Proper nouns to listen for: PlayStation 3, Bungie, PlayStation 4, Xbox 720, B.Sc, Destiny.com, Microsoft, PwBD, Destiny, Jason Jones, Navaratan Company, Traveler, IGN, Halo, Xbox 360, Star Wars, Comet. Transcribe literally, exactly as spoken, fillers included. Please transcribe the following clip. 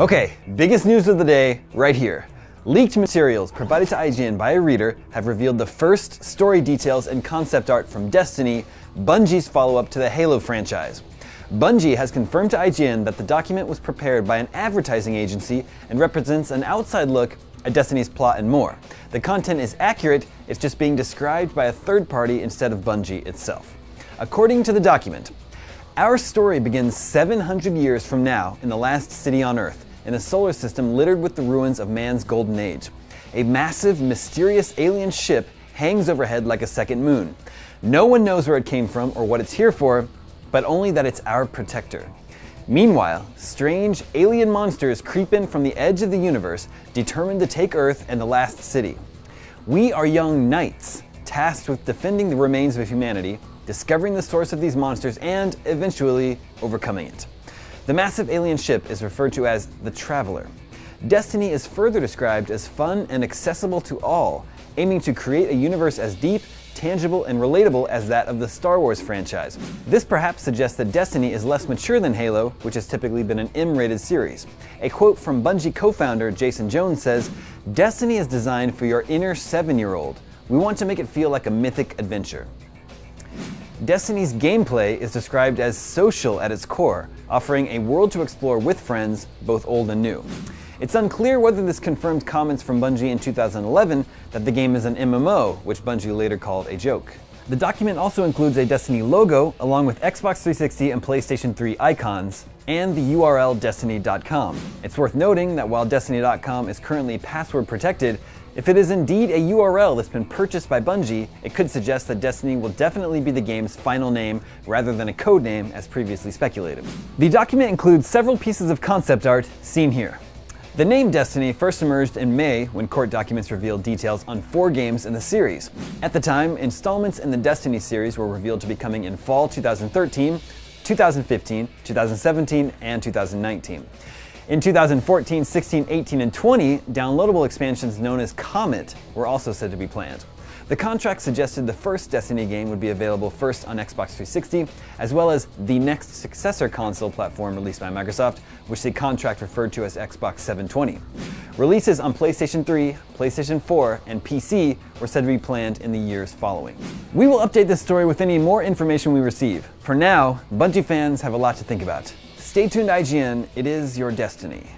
Okay, biggest news of the day right here. Leaked materials provided to I G N by a reader have revealed the first story details and concept art from Destiny, Bungie's follow-up to the Halo franchise. Bungie has confirmed to I G N that the document was prepared by an advertising agency and represents an outside look at Destiny's plot and more. The content is accurate, it's just being described by a third party instead of Bungie itself. According to the document, our story begins seven hundred years from now in the last city on Earth, in a solar system littered with the ruins of man's golden age. A massive, mysterious alien ship hangs overhead like a second moon. No one knows where it came from or what it's here for, but only that it's our protector. Meanwhile, strange alien monsters creep in from the edge of the universe, determined to take Earth and the last city. We are young knights, tasked with defending the remains of humanity, discovering the source of these monsters, and eventually overcoming it. The massive alien ship is referred to as the Traveler. Destiny is further described as fun and accessible to all, aiming to create a universe as deep, tangible, and relatable as that of the Star Wars franchise. This perhaps suggests that Destiny is less mature than Halo, which has typically been an M rated series. A quote from Bungie co-founder Jason Jones says, "Destiny is designed for your inner seven-year-old. We want to make it feel like a mythic adventure." Destiny's gameplay is described as social at its core, offering a world to explore with friends, both old and new. It's unclear whether this confirmed comments from Bungie in two thousand eleven that the game is an M M O, which Bungie later called a joke. The document also includes a Destiny logo, along with Xbox three sixty and PlayStation three icons, and the U R L Destiny dot com. It's worth noting that while Destiny dot com is currently password protected, if it is indeed a U R L that's been purchased by Bungie, it could suggest that Destiny will definitely be the game's final name rather than a code name as previously speculated. The document includes several pieces of concept art seen here. The name Destiny first emerged in May when court documents revealed details on four games in the series. At the time, installments in the Destiny series were revealed to be coming in fall two thousand thirteen, two thousand fifteen, two thousand seventeen, and two thousand nineteen. In two thousand fourteen, sixteen, eighteen, and twenty, downloadable expansions known as Comet were also said to be planned. The contract suggested the first Destiny game would be available first on Xbox three sixty, as well as the next successor console platform released by Microsoft, which the contract referred to as Xbox seven twenty. Releases on PlayStation three, PlayStation four, and P C were said to be planned in the years following. We will update this story with any more information we receive. For now, Bungie fans have a lot to think about. Stay tuned, I G N. It is your destiny.